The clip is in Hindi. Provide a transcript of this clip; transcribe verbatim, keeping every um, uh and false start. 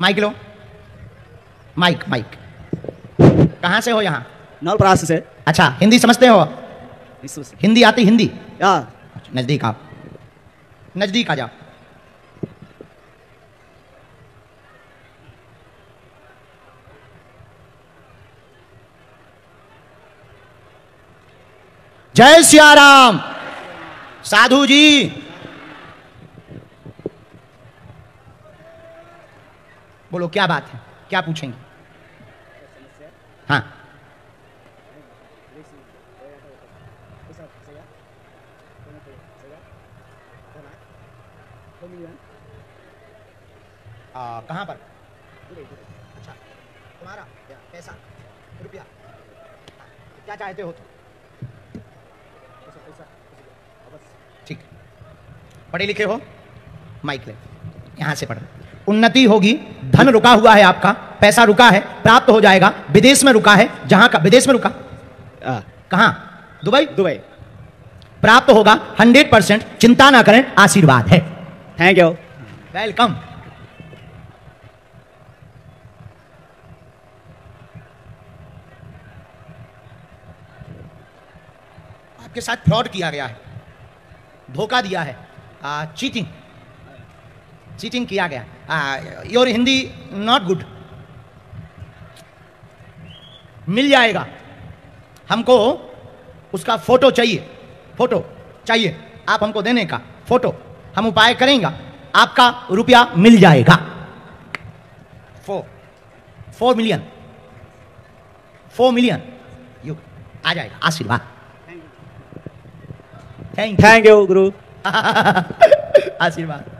माइक लो, माइक माइक। कहाँ से हो? यहाँ नवलपरास से। अच्छा, हिंदी समझते हो? हिंदी आती? हिंदी या नजदीक आप, नजदीक आ जाओ। जय सिया राम। साधु जी, बोलो क्या बात है, क्या पूछेंगे? हाँ, कहाँ पर? अच्छा, तुम्हारा पैसा रुपया क्या चाहते हो? ठीक, पढ़े लिखे हो? माइक ले, यहाँ से पढ़ो। उन्नति होगी। धन रुका हुआ है आपका, पैसा रुका है, प्राप्त हो जाएगा। विदेश में रुका है, जहां का विदेश में रुका, कहाँ? दुबई। दुबई प्राप्त होगा हंड्रेड परसेंट, चिंता ना करें, आशीर्वाद है। Thank you, welcome. आपके साथ फ्रॉड किया गया है, धोखा दिया है, चीटिंग चीटिंग किया गया। Your Hindi not good. मिल जाएगा हमको, उसका फोटो चाहिए, फोटो चाहिए आप हमको देने का, फोटो हम उपाय करेंगे, आपका रुपया मिल जाएगा। Four four million four million you आ जाएगा, आशीर्वाद। थैंक यू गुरु, आशीर्वाद।